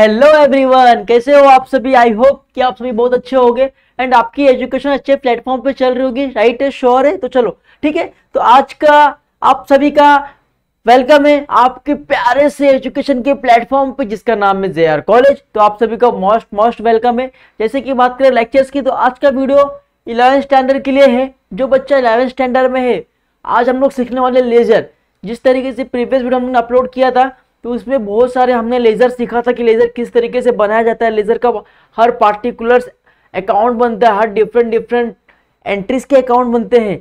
Hello everyone, कैसे हो आप सभी। आई होप कि आप सभी बहुत अच्छे होंगे एंड आपकी एजुकेशन अच्छे प्लेटफॉर्म पे चल रही होगी, राइट है, श्योर है। तो चलो ठीक है, तो आज का आप सभी का वेलकम है आपके प्यारे से एजुकेशन के प्लेटफॉर्म पे जिसका नाम है जेआर कॉलेज। तो आप सभी का मोस्ट वेलकम है। जैसे कि बात करें लेक्चर्स की, तो आज का वीडियो 11th स्टैंडर्ड के लिए है। जो बच्चा 11th स्टैंडर्ड में है, आज हम लोग सीखने वाले लेजर। जिस तरीके से प्रीवियस वीडियो हमने अपलोड किया था, तो उसमें बहुत सारे हमने लेज़र सीखा था कि लेज़र किस तरीके से बनाया जाता है, लेज़र का हर पार्टिकुलर्स अकाउंट बनता है, हर डिफरेंट एंट्रीज के अकाउंट बनते हैं।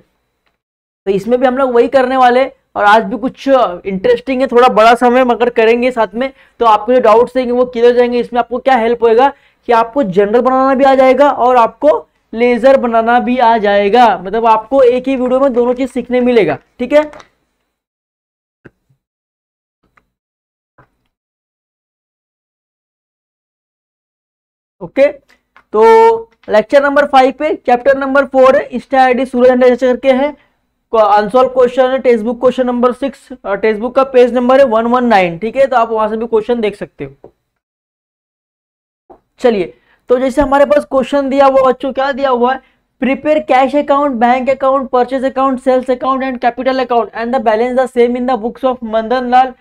तो इसमें भी हम लोग वही करने वाले, और आज भी कुछ इंटरेस्टिंग है, थोड़ा बड़ा समय मगर करेंगे साथ में। तो आपको जो डाउट्स हैं वो क्लियर हो जाएंगे। इसमें आपको क्या हेल्प होएगा कि आपको जनरल बनाना भी आ जाएगा और आपको लेज़र बनाना भी आ जाएगा। मतलब आपको एक ही वीडियो में दोनों चीज़ सीखने मिलेगा, ठीक है। ओके, तो लेक्चर नंबर 5 पे चैप्टर नंबर 4 है, इंस्टा आईडी सूरज अंडा करके है। अनसॉल्व क्वेश्चन है, text book question number 6, text book का पेज नंबर है 119, ठीक है। तो आप वहां से भी क्वेश्चन देख सकते हो। चलिए, तो जैसे हमारे पास क्वेश्चन दिया हुआ बच्चों, क्या दिया हुआ है, prepare cash account, bank account, purchase account, sales account and capital account and the balance the same in the books of Madan Lal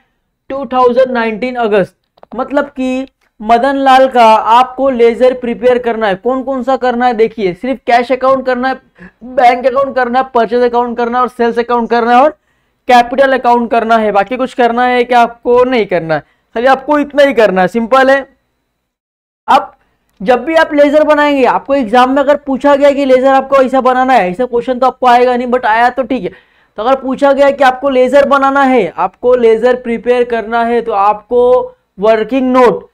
2019 August. मतलब कि मदन लाल का आपको लेजर प्रिपेयर करना है। कौन कौन सा करना है, देखिए, सिर्फ कैश अकाउंट करना है, बैंक अकाउंट करना है, परचेज अकाउंट करना है और सेल्स अकाउंट करना है और कैपिटल अकाउंट करना है। बाकी कुछ करना है क्या आपको? नहीं करना है, खाली आपको इतना ही करना है, सिंपल है। अब जब भी आप लेजर बनाएंगे, आपको एग्जाम में अगर पूछा गया कि लेजर आपको ऐसा बनाना है, ऐसा क्वेश्चन तो आपको आएगा नहीं, बट आया तो ठीक है। तो अगर पूछा गया कि आपको लेजर बनाना है, आपको लेजर प्रिपेयर करना है, तो आपको वर्किंग नोट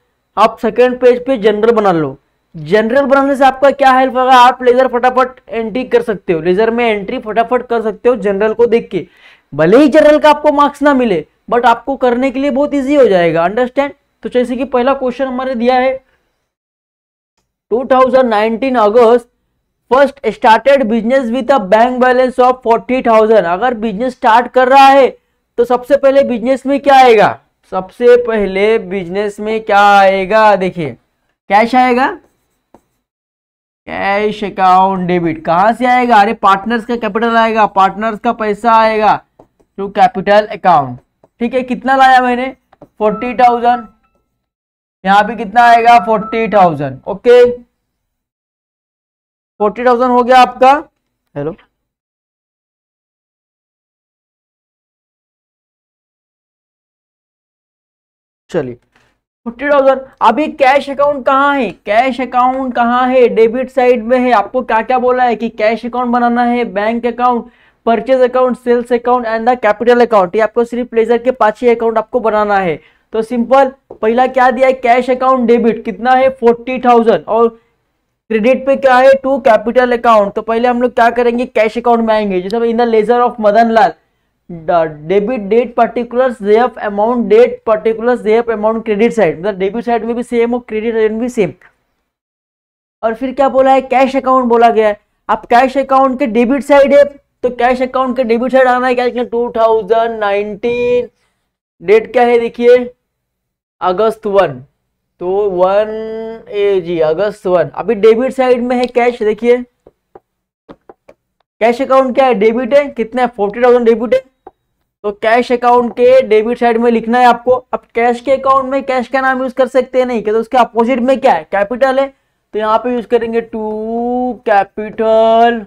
आप सेकेंड पेज पे जनरल बना लो। जनरल बनाने से आपका क्या हेल्प होगा, आप लेजर फटाफट एंट्री कर सकते हो, लेजर में एंट्री फटाफट कर सकते हो जनरल को देख के। भले ही जनरल का आपको मार्क्स ना मिले, बट आपको करने के लिए बहुत इजी हो जाएगा, अंडरस्टैंड। तो जैसे कि पहला क्वेश्चन हमारे दिया है 2019 August, first started business with a bank balance of 40,000। अगर बिजनेस स्टार्ट कर रहा है तो सबसे पहले बिजनेस में क्या आएगा, सबसे पहले बिजनेस में क्या आएगा, देखिए, कैश आएगा, कैश अकाउंट डेबिट। कहां से आएगा, अरे पार्टनर्स का कैपिटल आएगा, पार्टनर्स का पैसा आएगा टू कैपिटल अकाउंट, ठीक है। कितना लाया मैंने, 40,000, यहां भी कितना आएगा, 40,000, ओके, 40,000 हो गया आपका। हेलो, चलिए 40,000। अभी कैश अकाउंट कहाँ है, कैश अकाउंट कहाँ है, डेबिट साइड में है। आपको क्या क्या बोला है कि कैश अकाउंट बनाना है, bank account, purchase account, sales account and the capital account. ये आपको सिर्फ लेजर के 5 ही अकाउंट आपको बनाना है। तो सिंपल, पहला क्या दिया है, कैश अकाउंट डेबिट, कितना है, 40,000, और क्रेडिट पे क्या है, टू कैपिटल अकाउंट। तो पहले हम लोग क्या करेंगे, कैश अकाउंट में आएंगे, जैसे in the ledger of Madan Lal, debit date particulars JF amount, date particulars JF amount credit side, मतलब डेबिट साइड में भी सेम और क्रेडिट साइड में भी सेम। और फिर क्या बोला है, कैश अकाउंट बोला गया है। आप कैश अकाउंट के डेबिट साइड है, तो कैश अकाउंट के डेबिट साइड आना है क्या, 2019, डेट क्या है, देखिए अगस्त 1, तो 1 अगस्त 1। अभी डेबिट साइड में है कैश, देखिए कैश अकाउंट क्या है, डेबिट है, कितना है, 40,000 डेबिट है। तो कैश अकाउंट के डेबिट साइड में लिखना है आपको। अब कैश के अकाउंट में कैश का नाम यूज कर सकते हैं नहीं, तो उसके अपोजिट में क्या है, कैपिटल है, तो यहाँ पे यूज करेंगे टू कैपिटल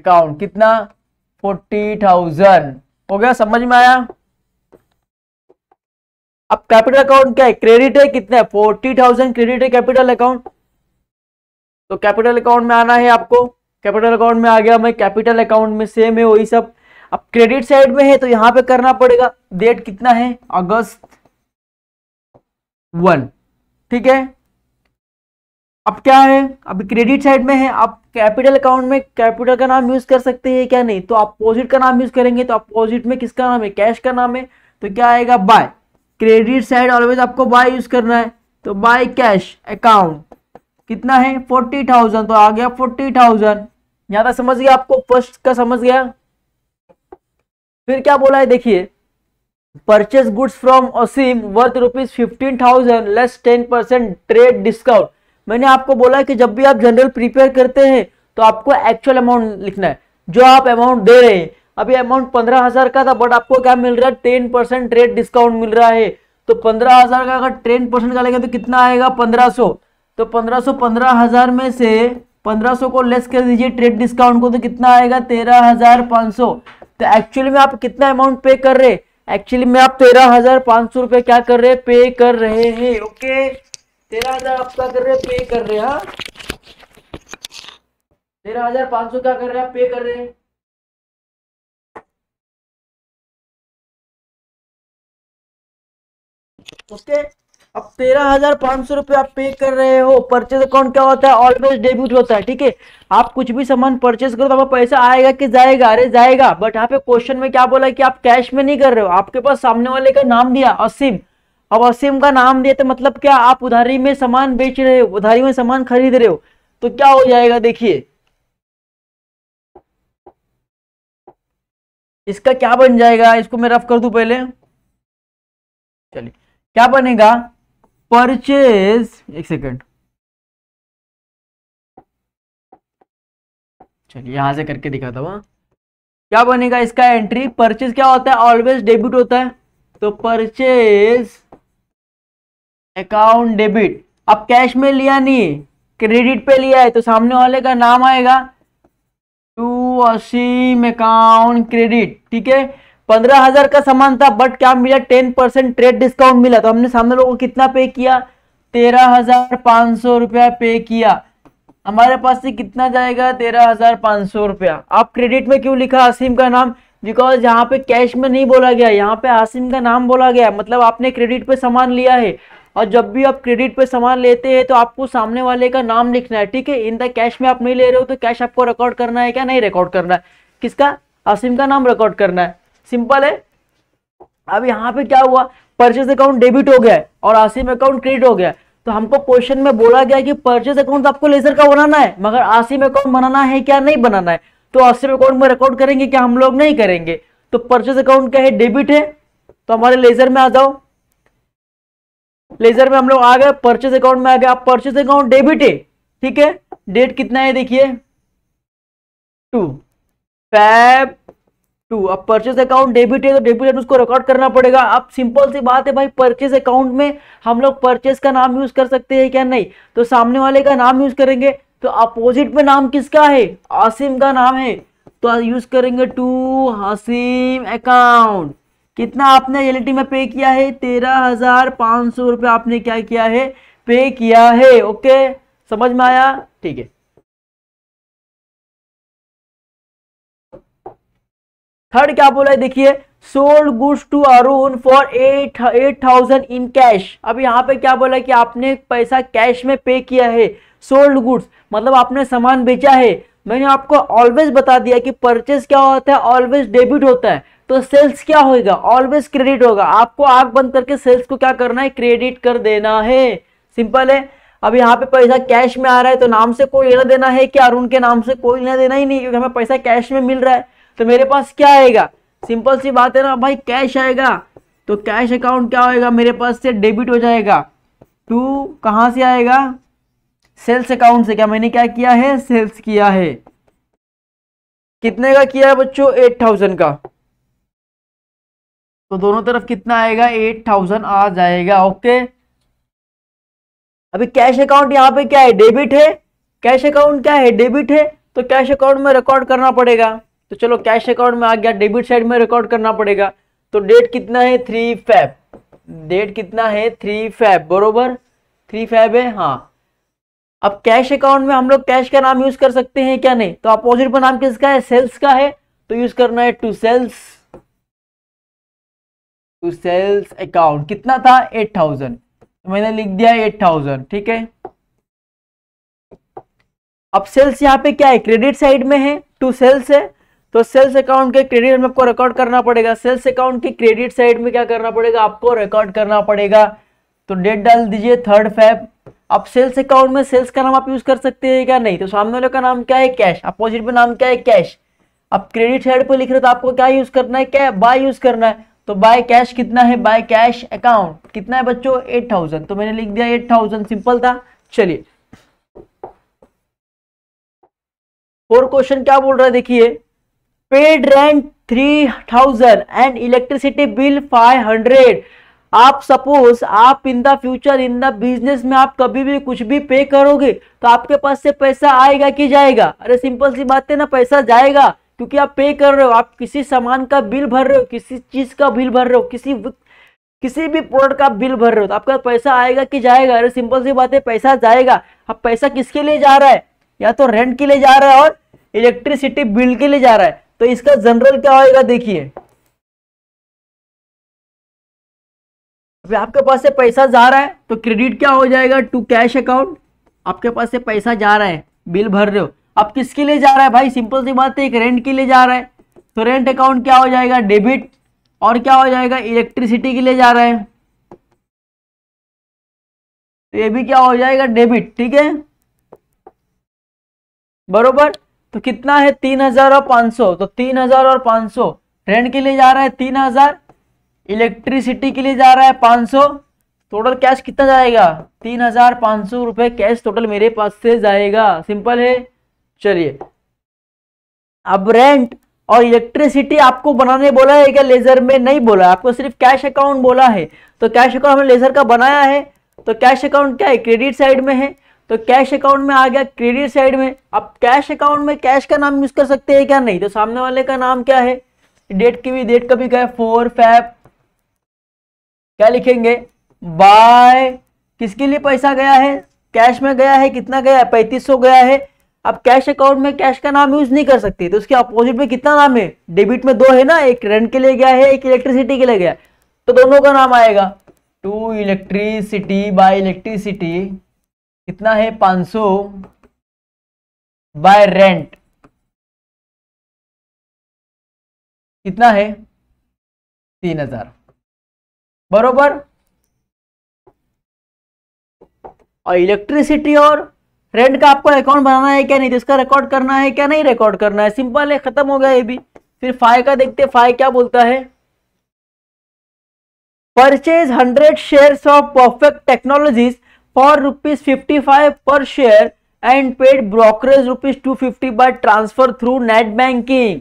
अकाउंट, कितना, 40,000 हो गया, समझ में आया। अब कैपिटल अकाउंट क्या है, क्रेडिट है, कितना है, 40,000 क्रेडिट है कैपिटल अकाउंट। तो कैपिटल अकाउंट में आना है आपको, कैपिटल अकाउंट में आ गया मैं, कैपिटल अकाउंट में सेम है वही सब। अब क्रेडिट साइड में है, तो यहां पे करना पड़ेगा, डेट कितना है, अगस्त 1, ठीक है। अब क्या है, अभी क्रेडिट साइड में है, आप कैपिटल अकाउंट में कैपिटल का नाम यूज कर सकते हैं क्या, नहीं, तो अपोजिट का नाम यूज करेंगे। तो अपोजिट में किसका नाम है, कैश का नाम है, तो क्या आएगा, बाय। क्रेडिट साइड ऑलवेज आपको बाय यूज करना है, तो बाय कैश अकाउंट, कितना है, 40,000, तो आ गया 40,000, यहाँ तक समझ गया आपको, फर्स्ट का समझ गया। फिर क्या बोला है, देखिए purchase goods from Osim worth ₹15,000 less 10% trade discount। मैंने आपको बोला कि जब भी आप जनरल प्रिपेयर करते हैं तो आपको एक्चुअल अमाउंट लिखना है जो आप अमाउंट दे रहे हैं। अभी अमाउंट 15,000 का था बट आपको क्या मिल रहा है, 10% ट्रेड डिस्काउंट मिल रहा है। तो 15,000 का अगर 10% का लेंगे तो कितना आएगा, 1,500। तो 1,500 में से 1,500 को लेस कर दीजिए ट्रेड डिस्काउंट को, तो कितना आएगा 13,500। तो एक्चुअली में आप कितना अमाउंट पे कर रहे, एक्चुअली में आप 13,500 रुपये क्या कर रहे, पे कर रहे हैं। ओके, 13,000 आप क्या कर रहे, पे कर रहे हैं। हाँ, 13,500 क्या कर रहे हैं, पे कर रहे हैं। ओके, अब 13,500 रुपये आप पे कर रहे हो। परचेज अकाउंट क्या होता है, ऑलवेज डेबिट होता है। ठीक है, आप कुछ भी सामान परचेज करो तो आपका पैसा आएगा कि जाएगा, अरे जाएगा। बट यहाँ पे क्वेश्चन में क्या बोला कि आप कैश में नहीं कर रहे हो, आपके पास सामने वाले का नाम दिया असीम। अब असीम का नाम दिया तो मतलब क्या, आप उधारी में सामान बेच रहे हो, उधारी में सामान खरीद रहे हो। तो क्या हो जाएगा, देखिए इसका क्या बन जाएगा, इसको मैं रफ कर दूं पहले। चलिए क्या बनेगा, परचेज, एक सेकेंड, चलिए यहां से करके दिखाता हूं। क्या बनेगा इसका एंट्री, परचेज क्या होता है, ऑलवेज डेबिट होता है। तो परचेज अकाउंट डेबिट, अब कैश में लिया नहीं, क्रेडिट पे लिया है, तो सामने वाले का नाम आएगा, टू असीम अकाउंट क्रेडिट। ठीक है, 15,000 का सामान था बट क्या मिला, 10% ट्रेड डिस्काउंट मिला। तो हमने सामने लोगों को कितना पे किया, 13,500 रुपया पे किया। हमारे पास से कितना जाएगा, 13,500 रुपया। आप क्रेडिट में क्यों लिखा आसिम का नाम, बिकॉज यहाँ पे कैश में नहीं बोला गया, यहाँ पे आसिम का नाम बोला गया, मतलब आपने क्रेडिट पे सामान लिया है। और जब भी आप क्रेडिट पे सामान लेते हैं तो आपको सामने वाले का नाम लिखना है। ठीक है, इन द कैश में आप नहीं ले रहे हो तो कैश आपको रिकॉर्ड करना है क्या, नहीं रिकॉर्ड करना है, किसका, आसिम का नाम रिकॉर्ड करना है, सिंपल है। अब यहाँ पे क्या हुआ, परचेज अकाउंट डेबिट हो गया है और आसिम अकाउंट क्रेडिट हो गया है। तो हमको क्वेश्चन में बोला गया कि परचेज अकाउंट आपको लेजर का बनाना है मगर आसिम अकाउंट बनाना है क्या, नहीं बनाना है। तो आसिम अकाउंट में रिकॉर्ड करेंगे क्या, हम लोग नहीं करेंगे। तो परचेज अकाउंट क्या है, डेबिट है। तो हमारे लेजर में आ जाओ, लेजर में हम लोग आ गए, परचेज अकाउंट में आ गया। परचेज अकाउंट डेबिट है, ठीक है। डेट कितना है देखिए, 2 Feb 2। अब परचेज अकाउंट डेबिट है तो डेबिट उसको रिकॉर्ड करना पड़ेगा। अब सिंपल सी बात है भाई, परचेज अकाउंट में हम लोग परचेज का नाम यूज कर सकते हैं क्या, नहीं। तो सामने वाले का नाम यूज करेंगे, तो अपोजिट में नाम किसका है, आसिम का नाम है, तो यूज करेंगे टू आसिम अकाउंट। कितना आपने रियलिटी में पे किया है, 13,500 रुपये आपने क्या किया है, पे किया है। ओके, समझ में आया, ठीक है। थर्ड क्या बोला है देखिए, sold goods to Arun for 8,000 in cash. अब यहाँ पे क्या बोला है कि आपने पैसा कैश में पे किया है। सोल्ड गुड्स मतलब आपने सामान बेचा है। मैंने आपको ऑलवेज बता दिया कि परचेज क्या होता है, ऑलवेज डेबिट होता है। तो सेल्स क्या होगा, ऑलवेज क्रेडिट होगा। आपको आंख बंद करके सेल्स को क्या करना है, क्रेडिट कर देना है, सिंपल है। अब यहाँ पे पैसा कैश में आ रहा है तो नाम से कोई लेना देना है कि अरुण के नाम से कोई लेना देना ही नहीं, क्योंकि हमें पैसा कैश में मिल रहा है। तो मेरे पास क्या आएगा, सिंपल सी बात है ना भाई, कैश आएगा। तो कैश अकाउंट क्या होएगा, मेरे पास से डेबिट हो जाएगा। टू कहाँ से आएगा, सेल्स अकाउंट से। क्या मैंने क्या किया है, सेल्स किया है। कितने का किया है बच्चों, 8,000 का। तो दोनों तरफ कितना आएगा, 8,000 आ जाएगा। ओके, अभी कैश अकाउंट यहाँ पे क्या है, डेबिट है। कैश अकाउंट क्या है, डेबिट है, तो कैश अकाउंट में रिकॉर्ड करना पड़ेगा। तो चलो कैश अकाउंट में आ गया, डेबिट साइड में रिकॉर्ड करना पड़ेगा। तो डेट कितना है, 3 फैब। डेट कितना है, 3 फैब, बरोबर 3 फैब है, हाँ। अब कैश अकाउंट में हम लोग कैश का नाम यूज कर सकते हैं क्या, नहीं। तो अपोजिट पर नाम किसका है, सेल्स का है, तो यूज करना है to sales, to sales account. कितना था, 8,000, तो मैंने लिख दिया 8,000, ठीक है। अब सेल्स यहाँ पे क्या है, क्रेडिट साइड में है, टू सेल्स है, तो सेल्स अकाउंट के क्रेडिट में आपको रिकॉर्ड करना पड़ेगा। सेल्स अकाउंट के क्रेडिट साइड में क्या करना पड़ेगा, आपको रिकॉर्ड करना पड़ेगा। तो डेट डाल दीजिए 3 फैब। अब सेल्स अकाउंट में सेल्स का नाम आप यूज कर सकते हैं क्या, नहीं। तो सामने वाले का नाम क्या है, कैश, अपोजिट में नाम क्या है, कैश। अब क्रेडिट साइड पर लिख रहे हो तो आपको क्या यूज करना है, क्या बाय यूज करना है। तो बाय कैश कितना है, बाय कैश अकाउंट कितना है बच्चों 8000, तो मैंने लिख दिया 8000, सिंपल था। चलिए और क्वेश्चन क्या बोल रहा है देखिए, paid rent 3000 and electricity bill 500। आप सपोज आप in the future in the business में आप कभी भी कुछ भी पे करोगे तो आपके पास से पैसा आएगा कि जाएगा? अरे सिंपल सी बात है ना, पैसा जाएगा क्योंकि आप पे कर रहे हो, आप किसी सामान का बिल भर रहे हो, किसी चीज का बिल भर रहे हो, किसी भी प्रोडक्ट का बिल भर रहे हो, तो आपका पैसा आएगा कि जाएगा? अरे सिंपल सी बात है पैसा जाएगा। अब पैसा किसके लिए जा रहा है, या तो रेंट के लिए जा रहा है और इलेक्ट्रिसिटी बिल के लिए जा रहा है, तो इसका जनरल क्या होएगा देखिए, आपके पास से पैसा जा रहा है तो क्रेडिट क्या हो जाएगा टू कैश अकाउंट। आपके पास से पैसा जा रहा है, बिल भर रहे हो, अब किसके लिए जा रहा है भाई, सिंपल सी बात है एक रेंट के लिए जा रहा है, तो रेंट अकाउंट क्या हो जाएगा डेबिट, और क्या हो जाएगा इलेक्ट्रिसिटी के लिए जा रहा है तो ये भी क्या हो जाएगा डेबिट, ठीक है बरोबर। तो कितना है 3500, तो 3500 रेंट के लिए जा रहा है, 3000 इलेक्ट्रिसिटी के लिए जा रहा है 500, टोटल कैश कितना जाएगा 3500 रुपए कैश टोटल मेरे पास से जाएगा, सिंपल है। चलिए अब रेंट और इलेक्ट्रिसिटी आपको बनाने बोला है क्या, लेजर में नहीं बोला, आपको सिर्फ कैश अकाउंट बोला है, तो कैश अकाउंट हमने लेजर का बनाया है, तो कैश अकाउंट क्या है क्रेडिट साइड में है, तो कैश अकाउंट में आ गया क्रेडिट साइड में। अब कैश अकाउंट में कैश का नाम यूज कर सकते हैं क्या, नहीं, तो सामने वाले का नाम क्या है, डेट कभी गए 4 फैब, क्या लिखेंगे बाय, किसके लिए पैसा गया है कैश में गया है, कितना गया है 3500 गया है। अब कैश अकाउंट में कैश का नाम यूज नहीं कर सकते, तो उसके अपोजिट में कितना नाम है, डेबिट में 2 है ना, एक रेंट के लिए गया है, एक इलेक्ट्रिसिटी के लिए गया, तो दोनों का नाम आएगा टू इलेक्ट्रिसिटी बाय इलेक्ट्रिसिटी कितना है 500 बाय रेंट कितना है 3000 बरोबर। और इलेक्ट्रिसिटी और रेंट का आपको अकाउंट बनाना है क्या, नहीं, तो इसका रिकॉर्ड करना है क्या, नहीं रिकॉर्ड करना है, सिंपल है, खत्म हो गया ये भी। फिर 5 का देखते हैं, 5 क्या बोलता है, purchase 100 shares of perfect technologies for ₹55 पर share and paid brokerage ₹250 by transfer through net banking.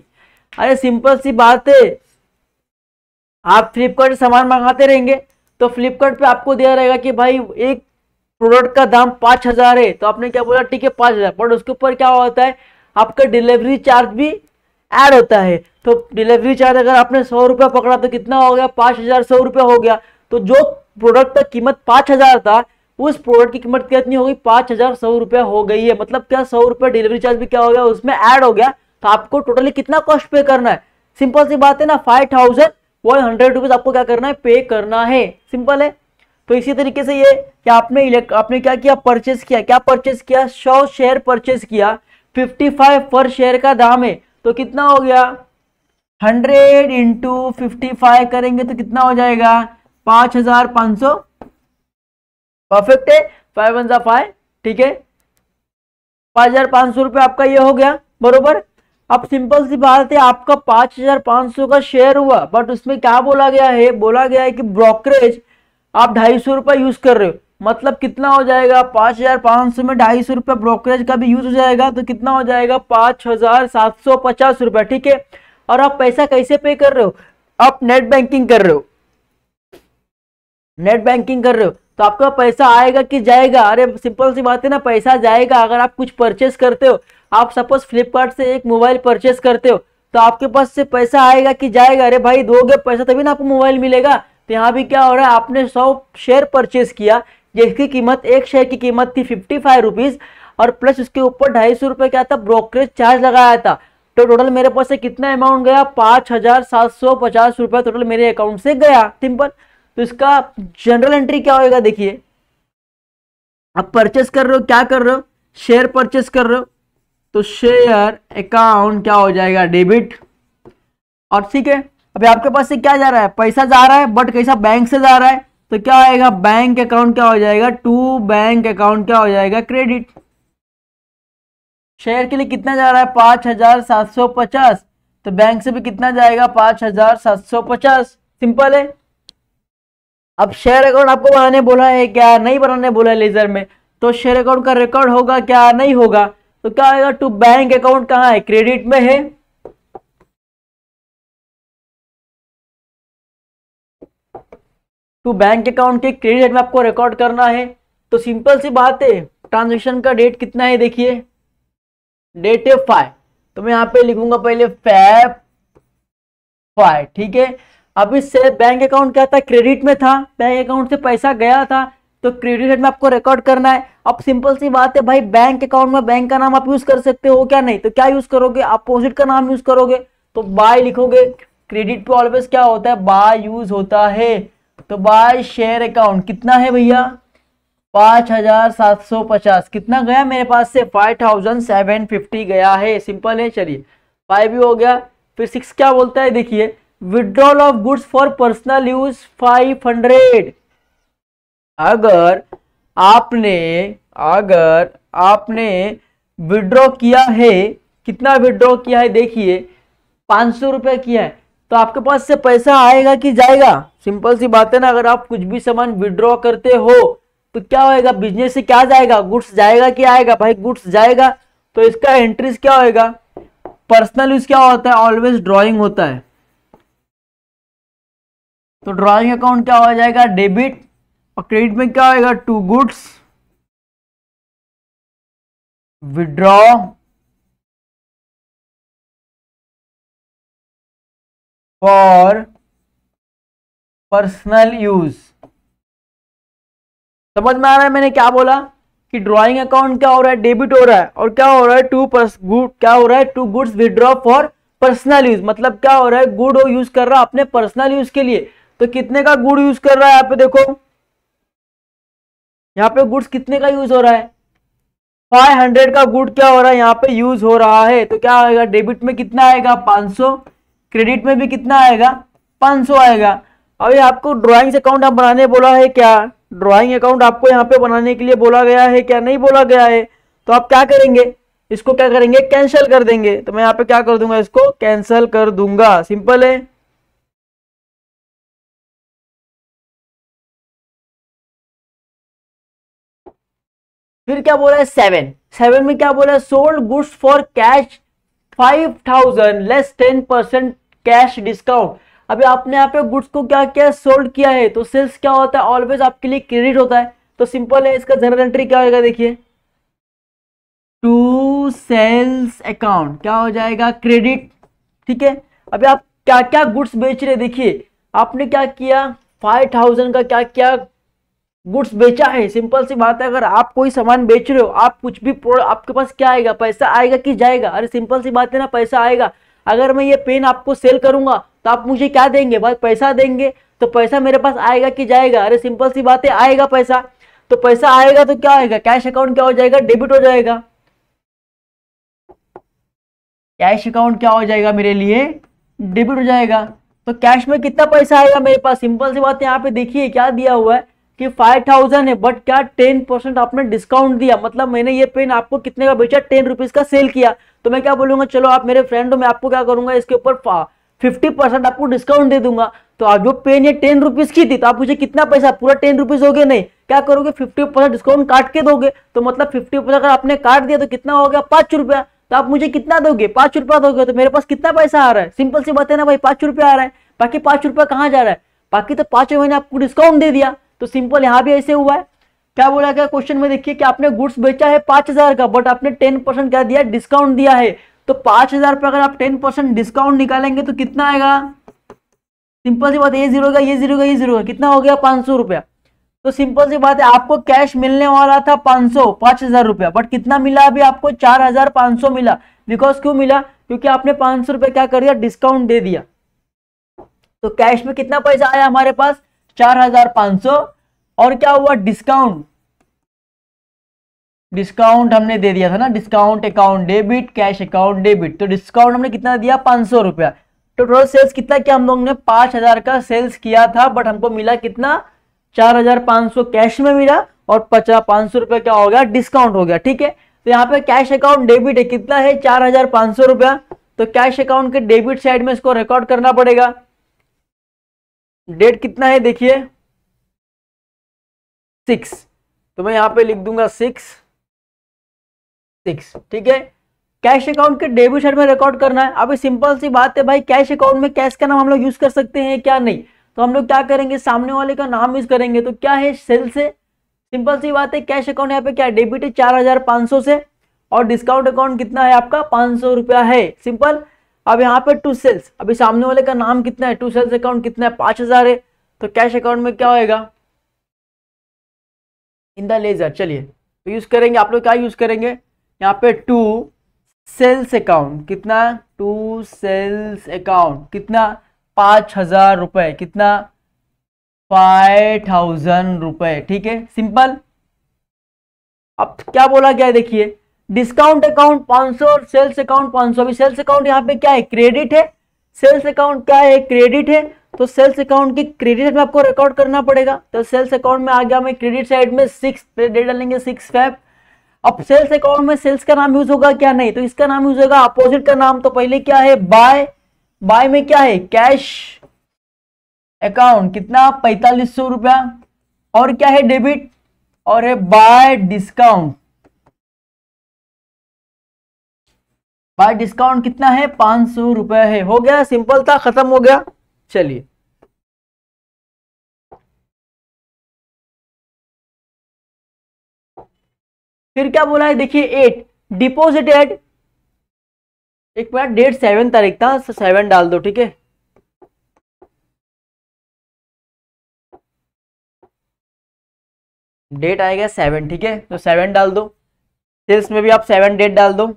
अरे सिंपल सी बात है, आप फ्लिपकार्ट सामान मंगाते रहेंगे तो फ्लिपकार्ट पे आपको दिया रहेगा कि भाई एक प्रोडक्ट का दाम 5000 है, तो आपने क्या बोला ठीक है 5000, बट उसके ऊपर क्या होता है आपका डिलीवरी चार्ज भी ऐड होता है, तो डिलीवरी चार्ज अगर आपने 100 रुपया पकड़ा तो कितना हो गया 5000 100 रुपया हो गया, तो जो प्रोडक्ट का कीमत 5000 था उस प्रोडक्ट की कीमत कितनी हो गई 5100 रुपया हो गई है, मतलब क्या 100 रुपया डिलीवरी चार्ज भी क्या हो गया उसमें ऐड हो गया, तो आपको टोटली कितना कॉस्ट पे करना है, सिंपल सी बात है ना 5100 रुपीज आपको क्या करना है पे करना है, सिंपल है। तो इसी तरीके से ये कि आपने क्या किया परचेस किया, क्या परचेस किया 100 शेयर परचेस किया, 55 पर शेयर का दाम है, तो कितना हो गया 100 × 55 करेंगे तो कितना हो जाएगा 5500, परफेक्ट है 5 × 5 ठीक है 5500 रुपया आपका ये हो गया बरोबर। अब सिंपल सी बात है आपका 5500 का शेयर हुआ, बट उसमें क्या बोला गया है, बोला गया है कि ब्रोकरेज आप 250 रुपया यूज कर रहे हो, मतलब कितना हो जाएगा 5500 में 250 रुपया ब्रोकरेज का भी यूज हो जाएगा, तो कितना हो जाएगा 5750 रुपया, ठीक है। और आप पैसा कैसे पे कर रहे हो, आप नेट बैंकिंग कर रहे हो, नेट बैंकिंग कर रहे हो, तो आपका पैसा आएगा कि जाएगा, अरे सिंपल सी बात है ना पैसा जाएगा। अगर आप कुछ परचेस करते हो, आप सपोज फ्लिपकार्ट से एक मोबाइल परचेस करते हो, तो आपके पास से पैसा आएगा कि जाएगा, अरे भाई दोगे पैसा तभी ना आपको मोबाइल मिलेगा। तो यहाँ भी क्या हो रहा है, आपने 100 शेयर परचेस किया जिसकी कीमत, एक शेयर की कीमत थी 55 रुपीज और प्लस उसके ऊपर 250 रुपये क्या था ब्रोकरेज चार्ज लगाया था, तो टोटल मेरे पास से कितना अमाउंट गया 5750 रुपया टोटल मेरे अकाउंट से गया, सिंपल। तो इसका जनरल एंट्री क्या होएगा देखिए, आप परचेस कर रहे हो, क्या कर रहे हो शेयर परचेस कर रहे हो, तो शेयर अकाउंट क्या हो जाएगा डेबिट, और ठीक है अभी आपके पास से क्या जा रहा है पैसा जा रहा है, बट कैसा बैंक से जा रहा है, तो क्या आएगा बैंक अकाउंट क्या हो जाएगा टू बैंक अकाउंट क्या हो जाएगा क्रेडिट। शेयर के लिए कितना जा रहा है 5750, तो बैंक से भी कितना जाएगा 5750, सिंपल है। अब शेयर अकाउंट आपको बनाने बोला है क्या, नहीं बनाने बोला है लेजर में, तो शेयर अकाउंट का रिकॉर्ड होगा क्या, नहीं होगा, तो क्या होगा टू बैंक अकाउंट कहाँ है, क्रेडिट में है, टू बैंक अकाउंट के क्रेडिट में आपको रिकॉर्ड करना है। तो सिंपल सी बात है, ट्रांजेक्शन का डेट कितना है, देखिए डेट है 5, तो मैं यहाँ पे लिखूंगा पहले फैब 5, ठीक है। अब इससे बैंक अकाउंट क्या था, क्रेडिट में था, बैंक अकाउंट से पैसा गया था तो क्रेडिट में आपको रिकॉर्ड करना है। अब सिंपल सी बात है भाई, बैंक अकाउंट में बैंक का नाम आप यूज कर सकते हो क्या, नहीं, तो क्या यूज करोगे, अपोजिट का नाम यूज करोगे, तो बाय लिखोगे। क्रेडिट पे ऑलवेज क्या होता है, बाय यूज होता है, तो बाय शेयर अकाउंट कितना है भैया 5750, कितना गया मेरे पास से 5750 गया है, सिंपल है। चलिए 5 भी हो गया, फिर 6 क्या बोलता है, देखिए withdrawal of goods for personal use 500। अगर आपने विड्रॉ किया है, कितना विड्रॉ किया है, देखिए 500 रुपये किया है, तो आपके पास से पैसा आएगा कि जाएगा, सिंपल सी बात है ना। अगर आप कुछ भी सामान विड्रॉ करते हो तो क्या होएगा, बिजनेस से क्या जाएगा, गुड्स जाएगा कि आएगा, भाई गुड्स जाएगा, तो इसका एंट्रीज क्या होएगा, पर्सनल यूज क्या होता है, ऑलवेज ड्रॉइंग होता है, तो ड्रॉइंग अकाउंट क्या हो जाएगा डेबिट, और क्रेडिट में क्या होएगा to goods withdraw for personal use. समझ में आ रहा है मैंने क्या बोला, कि ड्राइंग अकाउंट क्या हो रहा है, डेबिट हो रहा है, और क्या हो रहा है to goods withdraw for personal use, मतलब क्या हो रहा है, गुड यूज कर रहा है अपने पर्सनल यूज के लिए, तो कितने का गुड यूज कर रहा है, यहाँ पे देखो यहाँ पे गुड्स कितने का यूज हो रहा है, 500 का गुड क्या हो रहा है यहाँ पे यूज हो रहा है, तो क्या आएगा डेबिट में कितना आएगा 500, क्रेडिट में भी कितना आएगा 500 आएगा। अभी आपको ड्राइंग्स अकाउंट आप बनाने बोला है क्या, ड्राइंग अकाउंट आपको यहाँ पे बनाने के लिए बोला गया है क्या, नहीं बोला गया है, तो आप क्या करेंगे, इसको क्या करेंगे कैंसिल कर देंगे, तो मैं यहाँ पे क्या कर दूंगा, इसको कैंसिल कर दूंगा, सिंपल है। फिर क्या बोला है 7 में क्या बोला है, sold goods for cash 5000 less 10% cash discount. अभी आपने यहाँ पे गुड्स को क्या क्या सोल्ड किया है, तो सेल्स क्या होता है ऑलवेज आपके लिए क्रेडिट होता है, तो सिंपल है, इसका जनरल एंट्री क्या होगा, देखिए टू सेल्स अकाउंट क्या हो जाएगा क्रेडिट, ठीक है। अभी आप क्या क्या गुड्स बेच रहे, देखिए आपने क्या किया 5000 का क्या क्या गुड्स बेचा है, सिंपल सी बात है। अगर आप कोई सामान बेच रहे हो, आप कुछ भी प्रोडक्ट, आपके पास क्या आएगा, पैसा आएगा कि जाएगा, अरे सिंपल सी बात है ना, पैसा आएगा। अगर मैं ये पेन आपको सेल करूंगा तो आप मुझे क्या देंगे, भाई पैसा देंगे, तो पैसा मेरे पास आएगा कि जाएगा, अरे सिंपल सी बात है आएगा पैसा, तो पैसा आएगा तो क्या आएगा, कैश अकाउंट क्या हो जाएगा डेबिट हो जाएगा, कैश अकाउंट क्या हो जाएगा मेरे लिए डेबिट हो जाएगा। तो कैश में कितना पैसा आएगा मेरे पास, सिंपल सी बात है यहाँ पे देखिए क्या दिया हुआ है कि 5000 है, बट क्या 10% आपने डिस्काउंट दिया, मतलब मैंने ये पेन आपको कितने का बेचा 10 रुपीज का सेल किया, तो मैं क्या बोलूंगा, चलो आप मेरे फ्रेंड हो, मैं आपको क्या करूंगा, इसके ऊपर 50% आपको डिस्काउंट दे दूंगा। तो आप जो पेन ये 10 रुपीज की थी, तो आप मुझे कितना पैसा, पूरा 10 रुपीज हो गया, नहीं क्या करोगे 50% डिस्काउंट काट के दोगे, तो मतलब 50% अगर आपने काट दिया तो कितना हो गया 5 रुपया, तो आप मुझे कितना दोगे 5 रुपया दोगे, तो मेरे पास कितना पैसा आ रहा है, सिंपल सी बात है ना भाई 5 रुपया आ रहा है, बाकी 5 रुपया कहाँ जा रहा है, बाकी तो 5 महीने आपको डिस्काउंट दे दिया। तो सिंपल यहाँ भी ऐसे हुआ है, क्या बोला क्या क्वेश्चन में, देखिए कि आपने गुड्स बेचा है 5000 का, बट आपने 10% क्या दिया डिस्काउंट दिया है, तो 5000 पे अगर आप 10% डिस्काउंट निकालेंगे तो कितना आएगा, सिंपल सी बात ये जीरो का ये जीरो का ये जीरो का कितना हो गया 500 रुपया। तो सिंपल सी बात है आपको कैश मिलने वाला था 5000 रुपया, बट कितना मिला अभी आपको 4500 मिला, बिकॉज क्यों मिला, क्योंकि आपने 500 रुपया क्या कर दिया डिस्काउंट दे दिया। तो कैश में कितना पैसा आया हमारे पास 4500, और क्या हुआ डिस्काउंट, डिस्काउंट हमने दे दिया था ना, discount account debit cash account debit, तो डिस्काउंट हमने कितना दिया 500 रुपया, तो टोटल सेल्स कितना किया हम लोगों ने 5000 का सेल्स किया था, बट हमको मिला कितना 4500 कैश में मिला, और 500 रुपया क्या हो गया डिस्काउंट हो गया, ठीक है। तो यहाँ पे कैश अकाउंट डेबिट है कितना है 4500 रुपया, तो कैश अकाउंट के डेबिट साइड में इसको रिकॉर्ड करना पड़ेगा, डेट कितना है देखिए 6, तो मैं यहाँ पे लिख दूंगा 6 6। ठीक है, कैश अकाउंट के डेबिट साइड में रिकॉर्ड करना है। अब सिंपल सी बात है भाई, कैश अकाउंट में कैश का नाम हम लोग यूज कर सकते हैं क्या? नहीं। तो हम लोग क्या करेंगे, सामने वाले का नाम यूज करेंगे। तो क्या है, सेल से। सिंपल सी बात है, कैश अकाउंट यहाँ पे क्या डेबिट है 4500 से, और डिस्काउंट अकाउंट कितना है आपका 500 रुपया है। सिंपल। अब यहाँ पे टू सेल्स, अभी सामने वाले का नाम कितना है, टू सेल्स अकाउंट कितना है 5000 है। तो कैश अकाउंट में क्या होगा, इन द लेजर। चलिए तो यूज करेंगे, आप लोग क्या यूज करेंगे यहाँ पे टू सेल्स अकाउंट कितना, टू सेल्स अकाउंट कितना 5000 रुपए, कितना 5000 रुपए। ठीक है, सिंपल। अब क्या बोला गया है देखिए, डिस्काउंट अकाउंट 500 और सेल्स अकाउंट 500। अभी सेल्स अकाउंट यहाँ पे क्या है, क्रेडिट है। सेल्स अकाउंट क्या है, क्रेडिट है। तो सेल्स अकाउंट के क्रेडिट में आपको रिकॉर्ड करना पड़ेगा। तो सेल्स अकाउंट में आ गया मैं क्रेडिट साइड में 6 डेट डालेंगे 6 फैब। अब सेल्स अकाउंट में सेल्स का नाम यूज होगा क्या? नहीं। तो इसका नाम यूज होगा अपोजिट का नाम। तो पहले क्या है बाय, बाय में क्या है कैश अकाउंट कितना 4500 रुपया, और क्या है डेबिट, और है बाय डिस्काउंट। बाय डिस्काउंट कितना है 500 रुपया है। हो गया, सिंपल था, खत्म हो गया। चलिए फिर क्या बोला है देखिए 8 डिपोजिटेड, एक मिनट, डेट 7 तारीख था, 7 डाल दो। ठीक है, डेट आएगा 7। ठीक है, तो 7 डाल दो। सेल्स में भी आप 7 डेट डाल दो।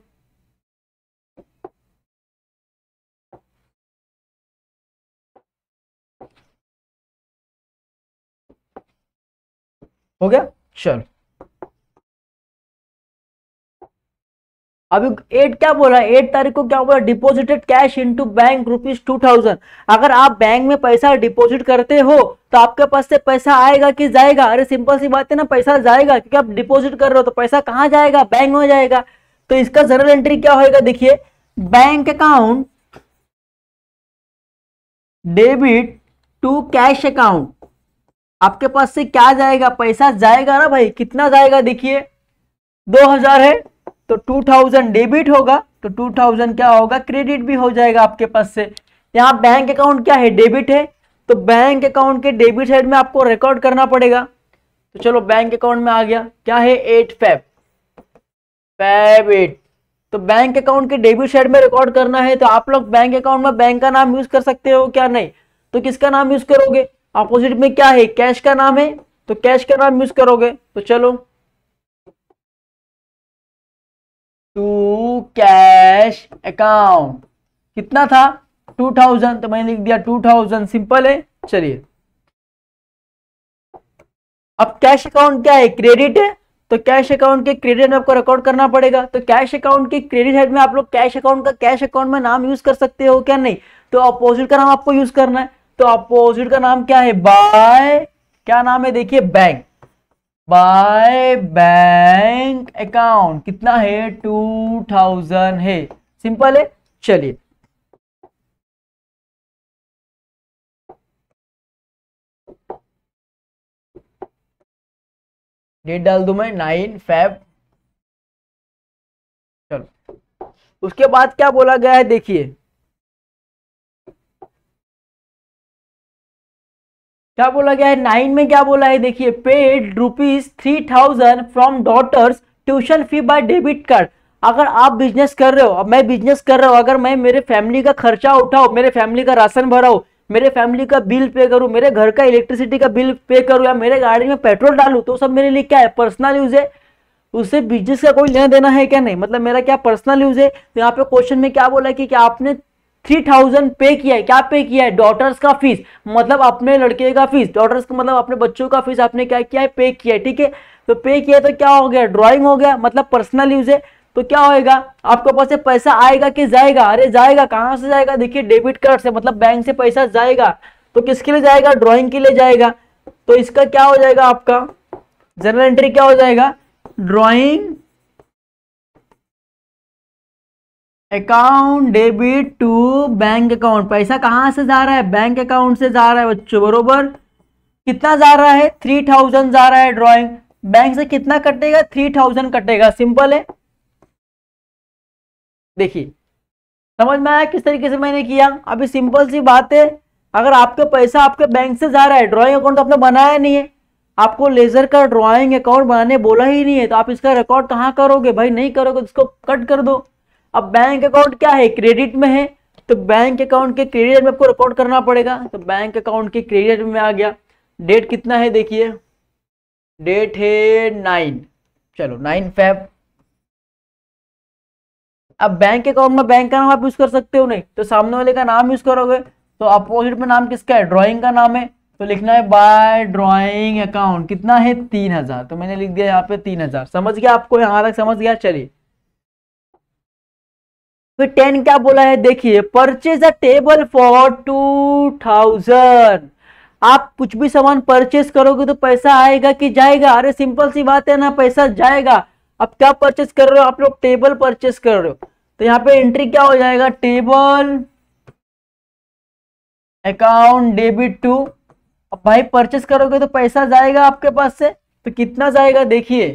हो गया, चलो। अभी 8 क्या बोला, 8 तारीख को क्या बोला, डिपॉजिटेड कैश इनटू बैंक ₹2000। अगर आप बैंक में पैसा डिपॉजिट करते हो तो आपके पास से पैसा आएगा कि जाएगा? अरे सिंपल सी बात है ना, पैसा जाएगा, क्योंकि आप डिपॉजिट कर रहे हो। तो पैसा कहाँ जाएगा, बैंक में जाएगा। तो इसका जर्नल एंट्री क्या होगा देखिए, bank account debit to cash account. आपके पास से क्या जाएगा, पैसा जाएगा ना भाई। कितना जाएगा देखिए 2000 है, तो 2000 डेबिट होगा, तो 2000 क्या होगा क्रेडिट भी हो जाएगा आपके पास से। यहाँ बैंक अकाउंट क्या है डेबिट है, तो बैंक अकाउंट के डेबिट साइड में आपको रिकॉर्ड करना पड़ेगा। तो चलो बैंक अकाउंट में आ गया क्या है 8 फैब 8। तो बैंक अकाउंट के डेबिट साइड में रिकॉर्ड करना है। तो आप लोग बैंक अकाउंट में बैंक का नाम यूज कर सकते हो क्या? नहीं। तो किसका नाम यूज करोगे, अपोजिट में क्या है कैश का नाम है, तो कैश का नाम यूज करोगे। तो चलो टू कैश अकाउंट कितना था 2000, तो मैंने लिख दिया 2000। सिंपल है। चलिए अब कैश अकाउंट क्या है क्रेडिट है, तो कैश अकाउंट के क्रेडिट में आपको रिकॉर्ड करना पड़ेगा। तो कैश अकाउंट के क्रेडिट साइड में आप लोग कैश अकाउंट का कैश अकाउंट में नाम यूज कर सकते हो क्या? नहीं। तो अपोजिट का नाम आपको यूज करना है। तो अपोजिट का नाम क्या है बाय, क्या नाम है देखिए बैंक, बाय बैंक अकाउंट कितना है 2000 है। सिंपल है। चलिए डेट डाल दूं मैं 9 फैब। चलो उसके बाद क्या बोला गया है देखिए, क्या बोला गया है 9 में क्या बोला है देखिए, paid ₹3000 from daughter's tuition fee by debit card. अगर आप बिजनेस कर रहे हो, अब मैं बिजनेस कर रहा हूँ, अगर मैं मेरे फैमिली का खर्चा उठाऊँ, मेरे फैमिली का राशन भराऊँ, मेरे फैमिली का बिल पे करूँ, मेरे घर का इलेक्ट्रिसिटी का बिल पे करूँ, या मेरे गाड़ी में पेट्रोल डालूँ, तो सब मेरे लिए क्या है पर्सनल यूज है। उससे बिजनेस का कोई लेना देना है क्या? नहीं। मतलब मेरा क्या पर्सनल यूज है। तो यहाँ पे क्वेश्चन में क्या बोला कि क्या आपने 3000 पे किया है, क्या पे किया है डॉटर्स का फीस, मतलब अपने लड़के का फीस, डॉटर्स का मतलब अपने बच्चों का फीस आपने क्या किया है पे किया है। ठीक है, तो पे किया तो क्या हो गया ड्राइंग हो गया, मतलब पर्सनल यूज है। तो क्या होएगा आपके पास से पैसा आएगा कि जाएगा? अरे जाएगा। कहाँ से जाएगा देखिए डेबिट कार्ड से, मतलब बैंक से पैसा जाएगा। तो किसके लिए जाएगा, ड्रॉइंग के लिए जाएगा। तो इसका क्या हो जाएगा आपका जर्नल एंट्री क्या हो जाएगा, drawing account debit to bank account. पैसा कहाँ से जा रहा है? बैंक अकाउंट से जा रहा है बच्चों, बरोबर। कितना जा रहा है? 3000 जा रहा है। ड्रॉइंग बैंक से कितना कटेगा? 3000 कटेगा। सिंपल है। देखिए समझ में आया किस तरीके से मैंने किया। अभी सिंपल सी बात है, अगर आपका पैसा आपके बैंक से जा रहा है, ड्रॉइंग अकाउंट तो आपने बनाया नहीं है, आपको लेजर का ड्रॉइंग अकाउंट बनाने बोला ही नहीं है, तो आप इसका रिकॉर्ड कहाँ करोगे भाई? नहीं करोगे, इसको कट कर दो। अब बैंक अकाउंट क्या है? क्रेडिट में है, तो बैंक अकाउंट के क्रेडिट में आपको रिकॉर्ड करना पड़ेगा। तो बैंक अकाउंट के क्रेडिट में आ गया। डेट कितना है? देखिए डेट है 9, चलो 9 फेब। अब बैंक अकाउंट में बैंक का नाम आप यूज कर सकते हो, नहीं तो सामने वाले का नाम यूज करोगे। तो अपोजिट में नाम किसका है? ड्रॉइंग का नाम है, तो लिखना है बाय ड्रॉइंग अकाउंट। कितना है? 3000। तो मैंने लिख दिया यहाँ पे 3000। समझ गया आपको? यहाँ तक समझ गया। चलिए फिर 10 क्या बोला है? देखिए परचेज अ टेबल फॉर 2000। आप कुछ भी सामान परचेज करोगे तो पैसा आएगा कि जाएगा? अरे सिंपल सी बात है ना, पैसा जाएगा। अब क्या परचेज कर रहे हो आप लोग? टेबल परचेज कर रहे हो, तो यहाँ पे एंट्री क्या हो जाएगा? Table account debit to. अब भाई परचेज करोगे तो पैसा जाएगा आपके पास से, तो कितना जाएगा? देखिए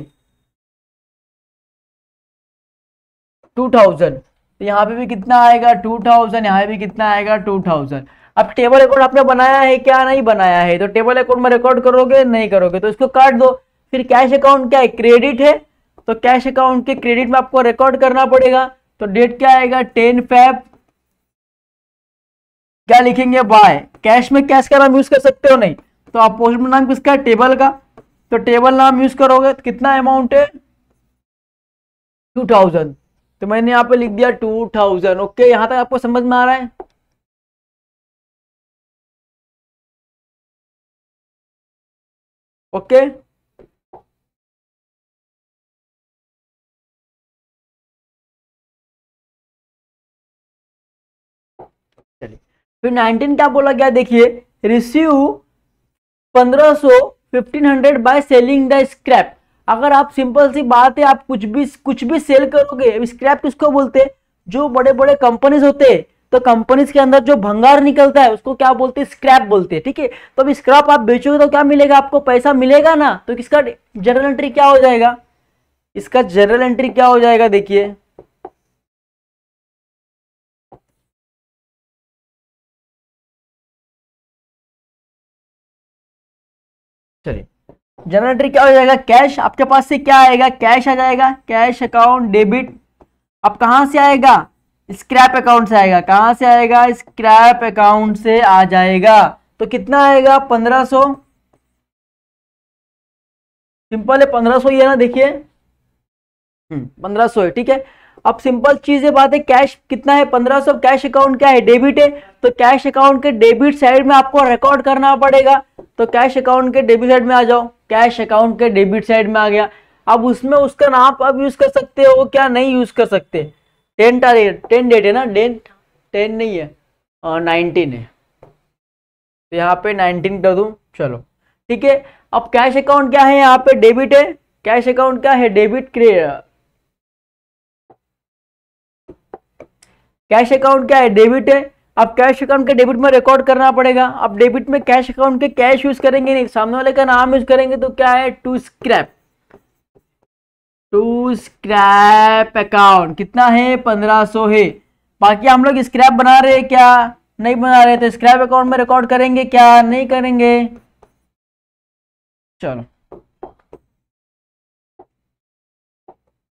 2000। तो यहाँ पे भी कितना आएगा? 2000। यहाँ भी कितना आएगा? 2000। अब टेबल अकाउंट आपने बनाया है क्या? नहीं बनाया है, तो टेबल अकाउंट में रिकॉर्ड करोगे? नहीं करोगे, तो इसको काट दो। फिर कैश अकाउंट क्या है? क्रेडिट है, तो कैश अकाउंट के क्रेडिट में आपको रिकॉर्ड करना पड़ेगा। तो डेट क्या आएगा? 10 फेब। क्या लिखेंगे? बाय। कैश में कैश का नाम यूज कर सकते हो, नहीं तो अपोजिट में नाम किसका है? टेबल का, तो टेबल नाम यूज करोगे। तो कितना अमाउंट है? 2000। तो मैंने यहाँ पे लिख दिया 2000। ओके, यहां तक आपको समझ में आ रहा है? ओके चलिए। फिर 19 क्या बोला गया? देखिए receive 1500 by selling the scrap. अगर आप सिंपल सी बात है, आप कुछ भी सेल करोगे। स्क्रैप किसको बोलते हैं? जो बड़े बड़े कंपनीज होते हैं, तो कंपनीज के अंदर जो भंगार निकलता है उसको क्या बोलते हैं? स्क्रैप बोलते हैं, ठीक है। तो अब स्क्रैप आप बेचोगे तो क्या मिलेगा आपको? पैसा मिलेगा ना। तो इसका जनरल एंट्री क्या हो जाएगा? इसका जनरल एंट्री क्या हो जाएगा? देखिए चलिए जनरल एंट्री क्या हो जाएगा? कैश। आपके पास से क्या आएगा? कैश आ जाएगा। Cash account debit. अब कहाँ से आएगा? स्क्रैप अकाउंट से आएगा। कहाँ से आएगा? स्क्रैप अकाउंट से आ जाएगा। तो कितना आएगा? 1500। सिंपल है, 1500 ही है ना। देखिए 1500 है, ठीक है। अब सिंपल चीज है, बात है कैश कितना है? 1500। कैश अकाउंट क्या है? डेबिट है, तो कैश अकाउंट के डेबिट साइड में आपको रिकॉर्ड करना पड़ेगा। तो कैश अकाउंट के डेबिट साइड में आ जाओ। कैश अकाउंट के डेबिट साइड में आ गया। अब उसमें उसका नाम आप यूज कर सकते हो क्या? नहीं यूज कर सकते। 10 डेट है ना, 10 नहीं है, 19 है, तो यहाँ पे 19 कर दूं, चलो ठीक है। अब कैश अकाउंट क्या है? यहाँ पे डेबिट है। कैश अकाउंट क्या है? डेबिट। कैश अकाउंट क्या है? डेबिट है। अब कैश अकाउंट के डेबिट में रिकॉर्ड करना पड़ेगा। अब डेबिट में कैश अकाउंट के कैश यूज करेंगे नहीं, सामने वाले का नाम यूज करेंगे। तो क्या है? To scrap account. कितना है? 1500 है। बाकी हम लोग स्क्रैप बना रहे हैं क्या? नहीं बना रहे, तो स्क्रैप अकाउंट में रिकॉर्ड करेंगे क्या? नहीं करेंगे। चलो